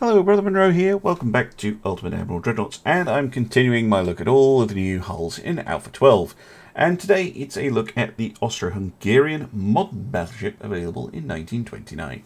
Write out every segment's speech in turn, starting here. Hello, Brother Monroe here, welcome back to Ultimate Admiral Dreadnoughts, and I'm continuing my look at all of the new hulls in Alpha 12. And today it's a look at the Austro-Hungarian modern battleship available in 1929.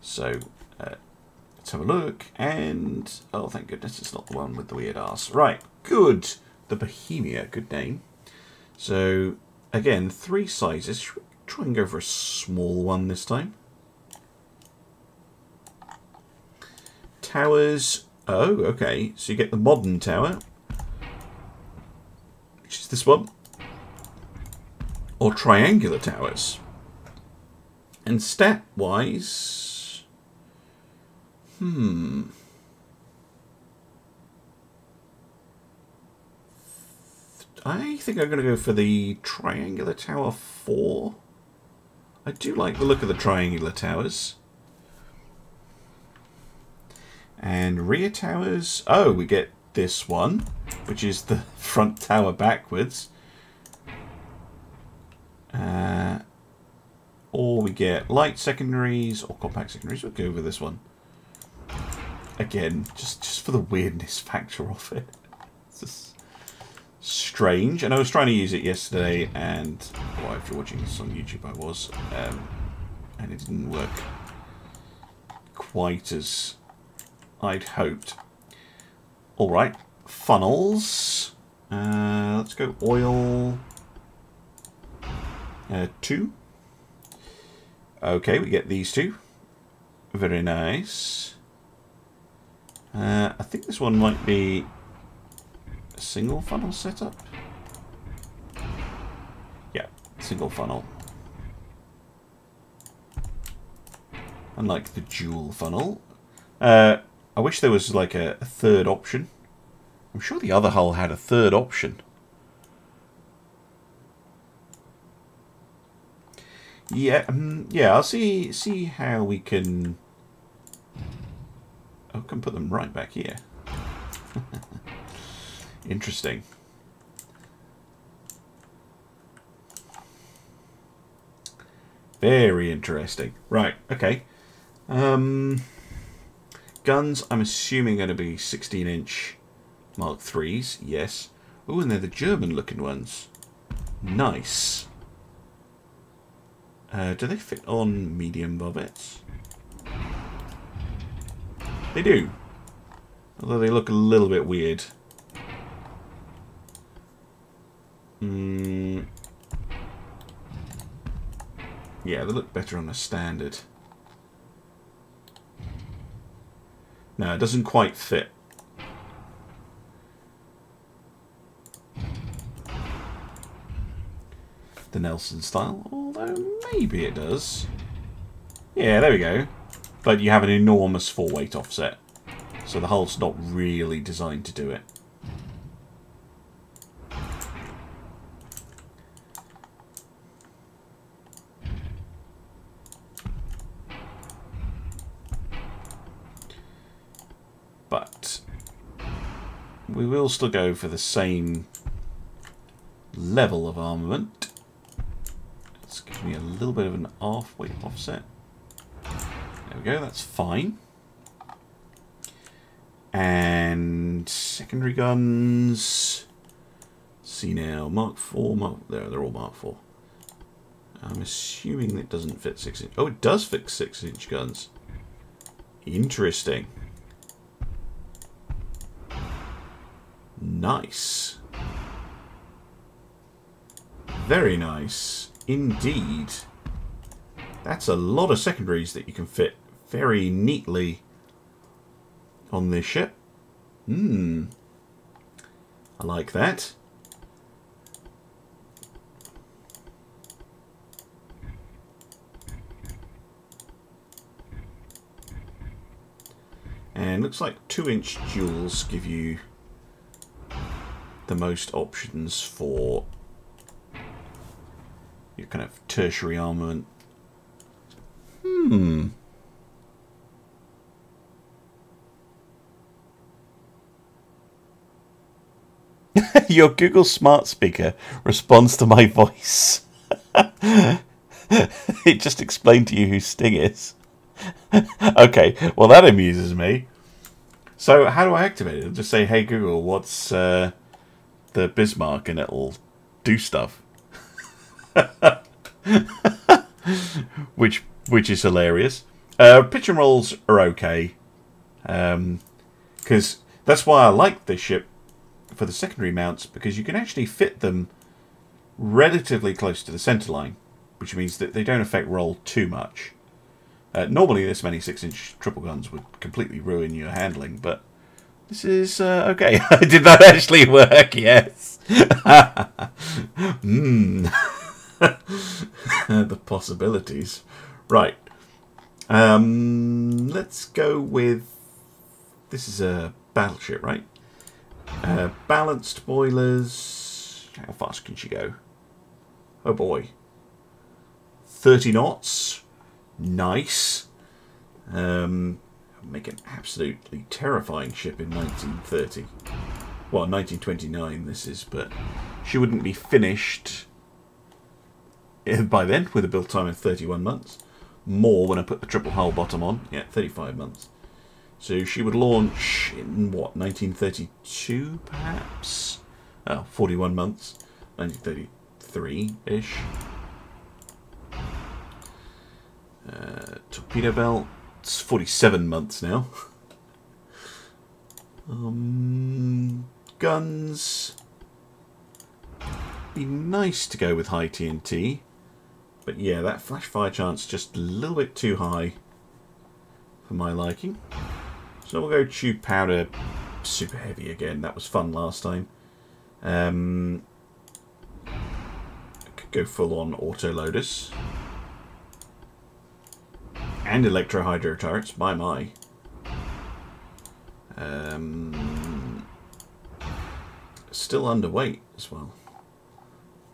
So, let's have a look, and oh thank goodness it's not the one with the weird arse. Right, good! The Bohemia, good name. So, again, three sizes. Should we try and go for a small one this time? Towers, oh, okay, so you get the modern tower, which is this one, or triangular towers. And stat-wise, I think I'm going to go for the triangular tower 4. I do like the look of the triangular towers. And rear towers, oh, we get this one, which is the front tower backwards. Or we get light secondaries or compact secondaries. We'll go with this one. Again, just for the weirdness factor of it. It's just strange. And I was trying to use it yesterday, and well, after watching this on YouTube I was. And it didn't work quite as I'd hoped. Alright, funnels. Let's go oil 2. Okay, we get these two. Very nice. I think this one might be a single funnel setup. Yeah, single funnel. Unlike the dual funnel. I wish there was like a third option. I'm sure the other hull had a third option. Yeah, yeah. I'll see how we can. I can put them right back here. Interesting. Very interesting. Right. Okay. Guns, I'm assuming going to be 16-inch Mark 3s, yes. Oh, and they're the German-looking ones. Nice. Do they fit on medium bobbets? They do. Although they look a little bit weird. Yeah, they look better on a standard. No, it doesn't quite fit. The Nelson style, although maybe it does. Yeah, there we go. But you have an enormous full weight offset. So the hull's not really designed to do it. We will still go for the same level of armament. This gives me a little bit of an halfway offset. There we go, that's fine. And secondary guns. See now, Mark 4, they're all Mark 4. I'm assuming it doesn't fit 6-inch. Oh, it does fit 6-inch guns. Interesting. Nice. Very nice. Indeed. That's a lot of secondaries that you can fit very neatly on this ship. I like that. And looks like 2-inch duels give you the most options for your kind of tertiary armament. Your Google Smart Speaker responds to my voice. It just explained to you who Sting is. Okay, well that amuses me. So how do I activate it? I'll just say, hey Google, what's the Bismarck, and it'll do stuff. Which is hilarious. Pitch and rolls are okay. Because that's why I like this ship for the secondary mounts, because you can actually fit them relatively close to the centre line, which means that they don't affect roll too much. Normally this many 6-inch triple guns would completely ruin your handling, but this is okay. Did that actually work? Yes. The possibilities. Right. Let's go with... This is a battleship, right? Balanced boilers. How fast can she go? Oh boy. 30 knots. Nice. Make an absolutely terrifying ship in 1930. Well, 1929 this is, but she wouldn't be finished by then with a build time of 31 months. More when I put the triple hull bottom on. Yeah, 35 months. So she would launch in, what, 1932 perhaps? 41 months. 1933-ish. Torpedo belt. It's 47 months now. Guns. Be nice to go with high TNT. But yeah, that flash fire chance just a little bit too high for my liking. So we'll go tube powder super heavy again. That was fun last time. Could go full on autoloaders. And Electro-Hydro-Turrets, my. Still underweight as well.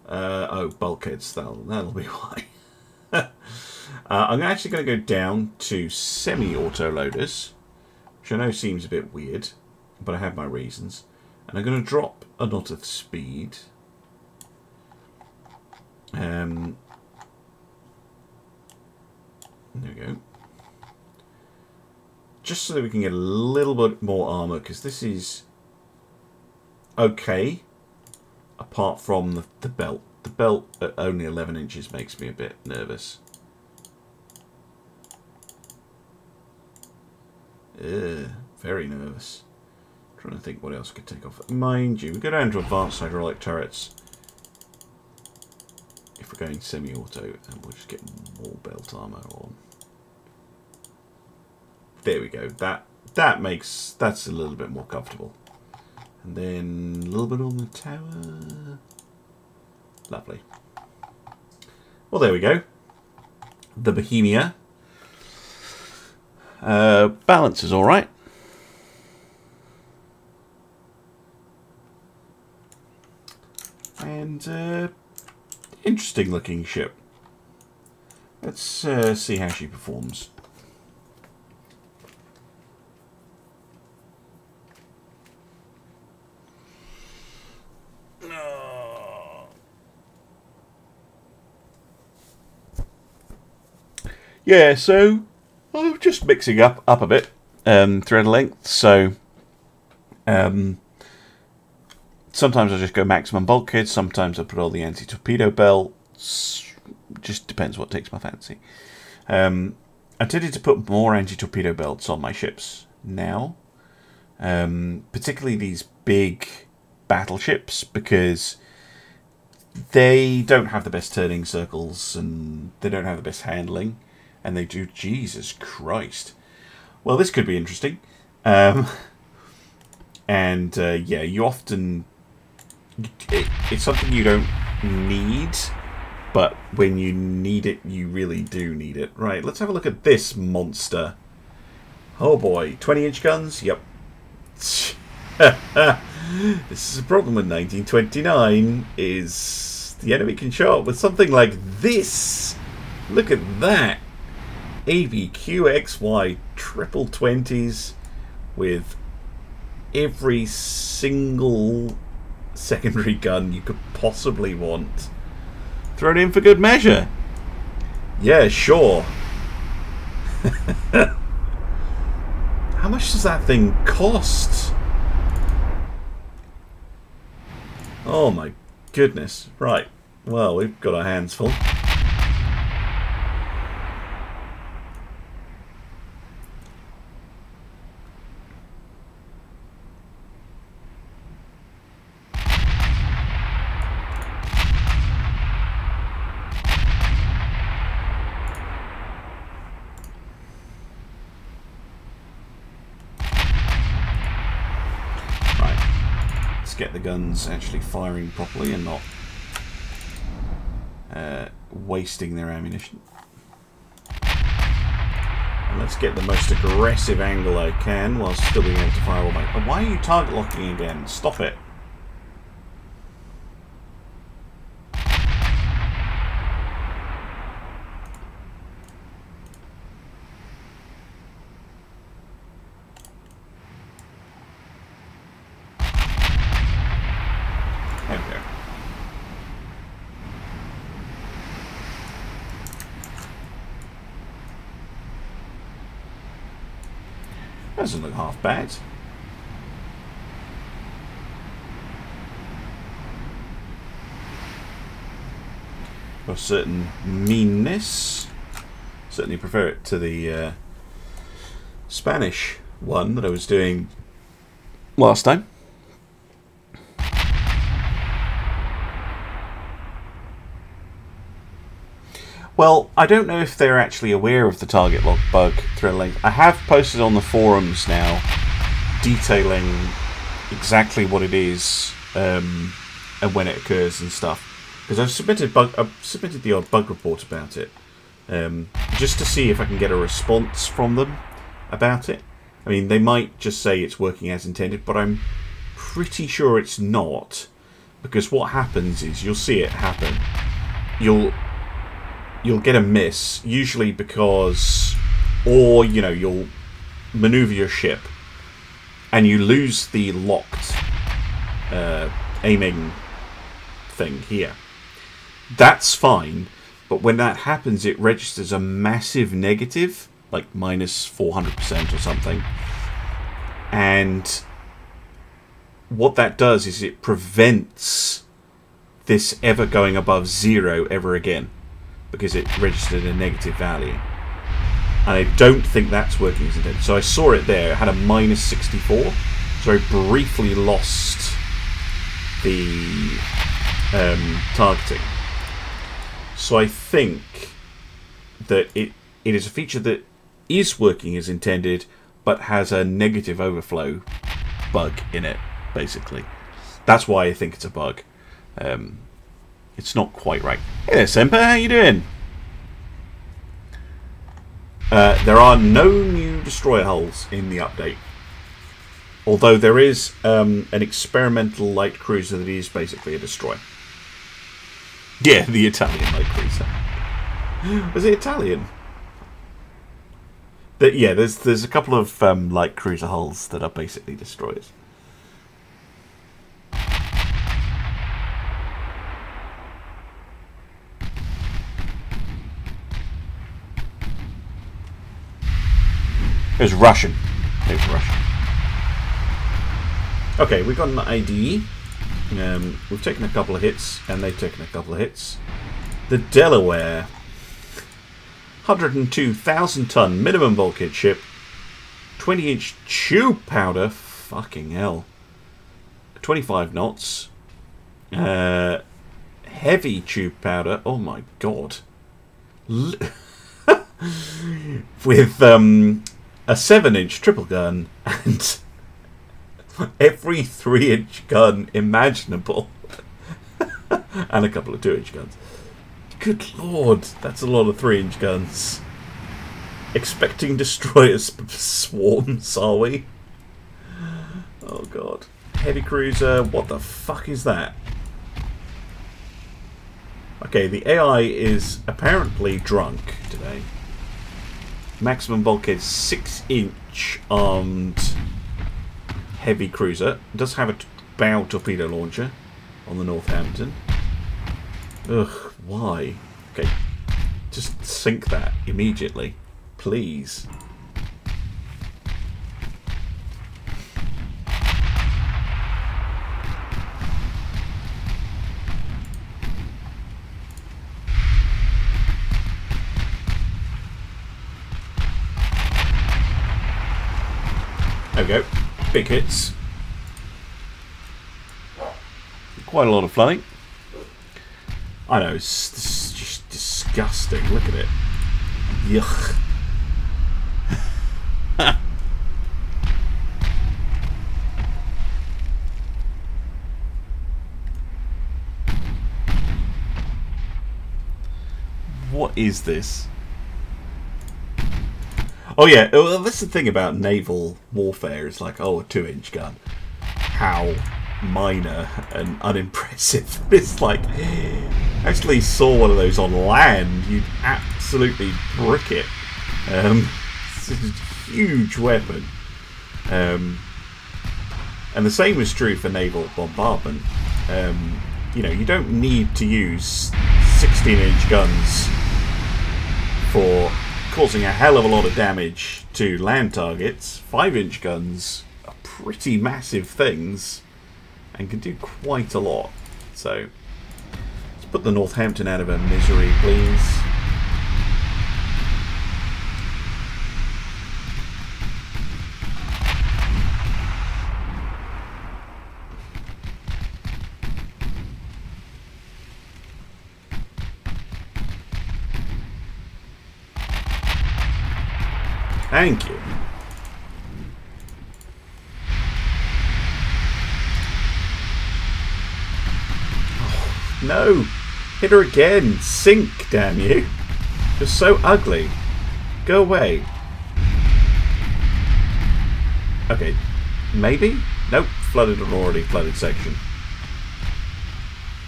Oh, bulkheads, that'll be why. I'm actually going to go down to semi-auto loaders, which I know seems a bit weird, but I have my reasons. And I'm going to drop a lot of speed. There we go. Just so that we can get a little bit more armor, because this is okay, apart from the belt. The belt at only 11 inches makes me a bit nervous. Very nervous. I'm trying to think what else I could take off. Mind you, we go down to advanced hydraulic turrets. If we're going semi-auto, and we'll just get more belt armor on. There we go. That's a little bit more comfortable. And then a little bit on the tower. Lovely. Well, there we go. The Bohemia. Balance is all right. And interesting looking ship. Let's see how she performs. Yeah, so I'm just mixing up a bit thread length. So sometimes I just go maximum bulkhead. Sometimes I put all the anti-torpedo belts. Just depends what takes my fancy. I tended to put more anti-torpedo belts on my ships now, particularly these big battleships, because they don't have the best turning circles and they don't have the best handling. And they do. Jesus Christ. Well, this could be interesting. Yeah, you often... It's something you don't need, but when you need it, you really do need it. Right, let's have a look at this monster. Oh boy, 20-inch guns? Yep. This is a problem with 1929, is the enemy can show up with something like this. Look at that. AVQXY triple 20s with every single secondary gun you could possibly want. Thrown in for good measure. Yeah, sure. How much does that thing cost? Oh my goodness. Right. Well, we've got our hands full. Get the guns actually firing properly and not wasting their ammunition. And let's get the most aggressive angle I can while still being able to fire all my... Why are you target locking again? Stop it. Doesn't look half bad. Of certain meanness. Certainly prefer it to the Spanish one that I was doing last time. Well, I don't know if they're actually aware of the target lock bug thrilling. I have posted on the forums now detailing exactly what it is and when it occurs and stuff. Because I've submitted the odd bug report about it just to see if I can get a response from them about it. I mean, they might just say it's working as intended, but I'm pretty sure it's not. Because what happens is you'll see it happen. You'll get a miss, usually because, or, you know, you'll maneuver your ship and you lose the locked aiming thing here. That's fine, but when that happens, it registers a massive negative, like minus 400% or something. And what that does is it prevents this ever going above zero ever again, because it registered a negative value. And I don't think that's working as intended. So I saw it there, it had a minus 64, so I briefly lost the targeting. So I think that it is a feature that is working as intended, but has a negative overflow bug in it, basically. That's why I think it's a bug. It's not quite right. Hey there, Semper, how you doing? There are no new destroyer hulls in the update. Although there is an experimental light cruiser that is basically a destroyer. Yeah, the Italian light cruiser. Was it Italian? Yeah, there's a couple of light cruiser hulls that are basically destroyers. It was Russian. It was Russian. Okay, we've got an ID. We've taken a couple of hits, and they've taken a couple of hits. The Delaware. 102,000 ton minimum bulkhead ship. 20-inch chew powder. Fucking hell. 25 knots. Heavy chew powder. Oh my god. With, a 7-inch triple gun and every 3-inch gun imaginable and a couple of 2-inch guns. Good lord, that's a lot of 3-inch guns. Expecting destroyer swarms, are we? Oh god. Heavy cruiser, what the fuck is that? Okay, the AI is apparently drunk today. Maximum bulkhead 6-inch armed heavy cruiser. It does have a bow torpedo launcher on the Northampton. Ugh, why? Okay, just sink that immediately, please. There we go. Big hits. Quite a lot of flooding. I know, it's just disgusting. Look at it. Yuck. What is this? Oh yeah, well, that's the thing about naval warfare. It's like, oh, a 2-inch gun. How minor and unimpressive. It's like, actually saw one of those on land, you'd absolutely brick it. It's a huge weapon. And the same is true for naval bombardment. You know, you don't need to use 16-inch guns for causing a hell of a lot of damage to land targets. 5-inch guns are pretty massive things and can do quite a lot. So let's put the Northampton out of her misery, please. Thank you. Oh, no! Hit her again! Sink, damn you! You're so ugly. Go away. Okay. Maybe? Nope. Flooded an already flooded section.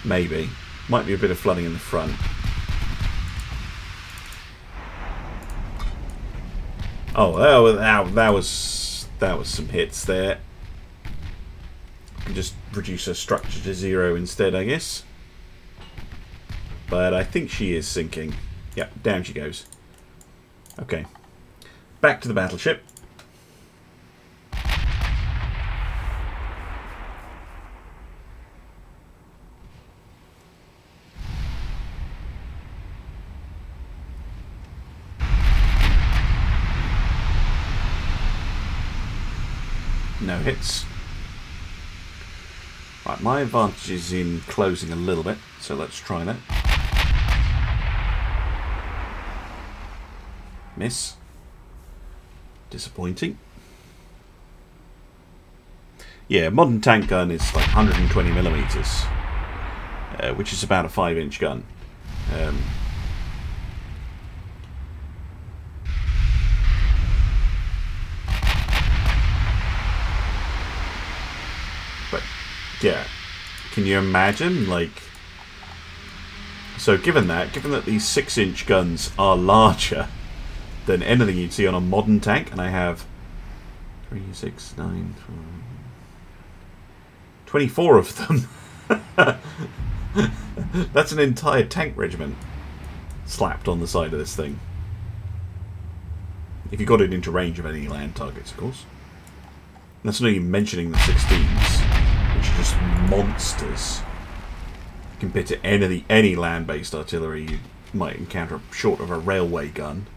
Maybe. Might be a bit of flooding in the front. Oh, that was some hits there. Can just reduce her structure to 0 instead, I guess. But I think she is sinking. Yeah, down she goes. Okay, back to the battleship. No hits. Right, my advantage is in closing a little bit, so let's try that. Miss. Disappointing. Yeah, modern tank gun is like 120mm, which is about a 5-inch gun. Yeah, can you imagine, like, so given that these 6-inch guns are larger than anything you'd see on a modern tank, and I have 24 of them. That's an entire tank regiment slapped on the side of this thing. If you got it into range of any land targets, of course. That's not even mentioning the 16s. Just monsters compared to any land-based artillery you might encounter, short of a railway gun.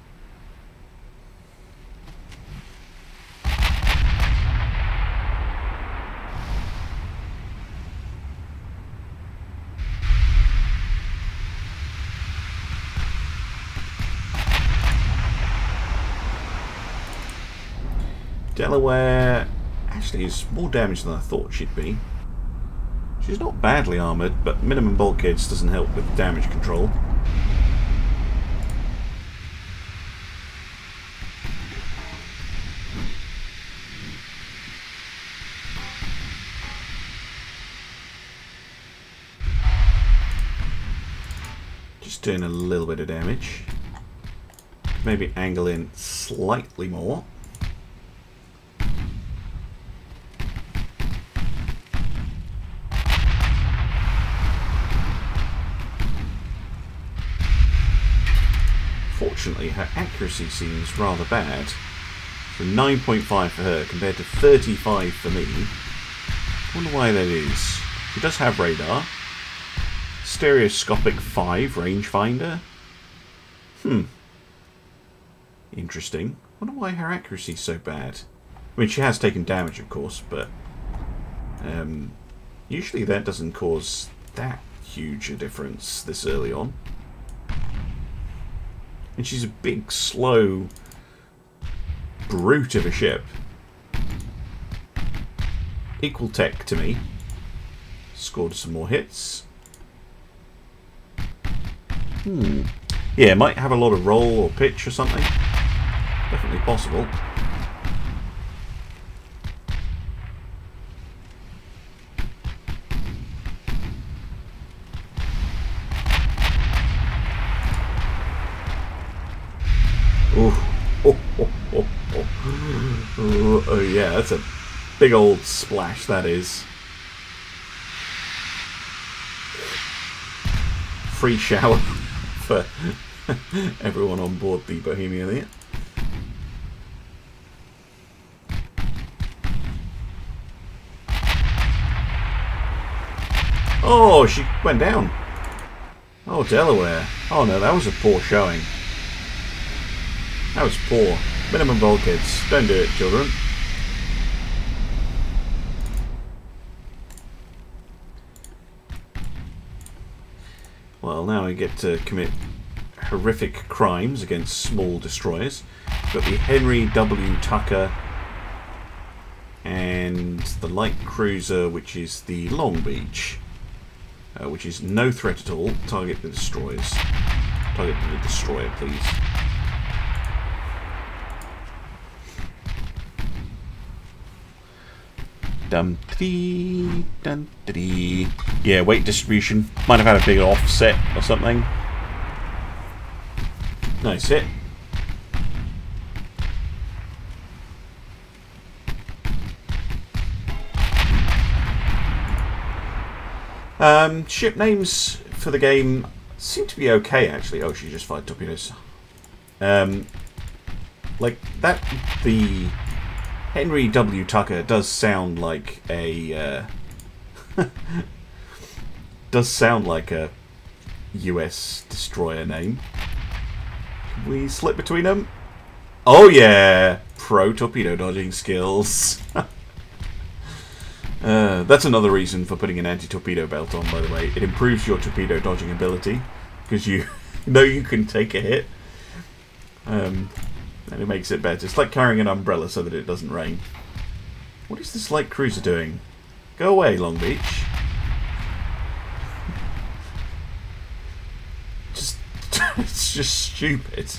Delaware actually is more damaged than I thought she'd be. She's not badly armoured, but minimum bulkheads doesn't help with damage control. Just doing a little bit of damage. Maybe angle in slightly more. Unfortunately, her accuracy seems rather bad. So 9.5 for her compared to 35 for me. I wonder why that is. She does have radar. Stereoscopic 5 rangefinder. Interesting. I wonder why her accuracy's so bad. I mean, she has taken damage, of course, but usually that doesn't cause that huge a difference this early on. And she's a big, slow brute of a ship. Equal tech to me. Scored some more hits. Yeah, might have a lot of roll or pitch or something. Definitely possible. Oh yeah, that's a big old splash, that is. Free shower for everyone on board the Bohemia there. Oh, she went down. Oh, Delaware. Oh no, that was a poor showing. That was poor. Minimum bulkheads. Don't do it, children. Well, now we get to commit horrific crimes against small destroyers. We've got the Henry W. Tucker and the light cruiser, which is the Long Beach, which is no threat at all. Target the destroyers. Target the destroyer, please. Dum-dee. Yeah, weight distribution. Might have had a big offset or something. Nice hit. Ship names for the game seem to be okay, actually. Oh, she just fired torpedoes. Like that, the Henry W. Tucker does sound like a does sound like a US destroyer name. Can we slip between them? Oh yeah, pro torpedo dodging skills. That's another reason for putting an anti-torpedo belt on, by the way. It improves your torpedo dodging ability because you know you can take a hit. And it makes it better. It's like carrying an umbrella so that it doesn't rain. What is this light cruiser doing? Go away, Long Beach. Just, it's just stupid.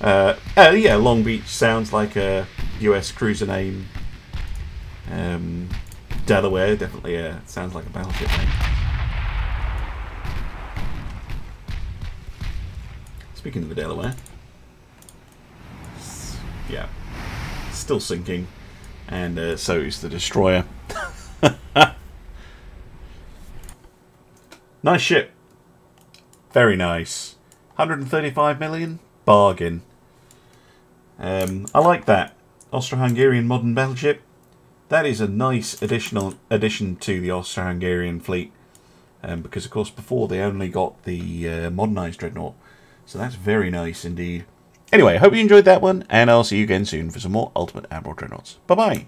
Yeah, Long Beach sounds like a US cruiser name. Delaware definitely sounds like a battleship name. Speaking of the Delaware. Yeah, still sinking, and so is the destroyer. Nice ship, very nice. 135 million, bargain. I like that Austro-Hungarian modern battleship. That is a nice addition to the Austro-Hungarian fleet, because of course before they only got the modernised dreadnought, so that's very nice indeed. Anyway, I hope you enjoyed that one, and I'll see you again soon for some more Ultimate Admiral Dreadnoughts. Bye-bye!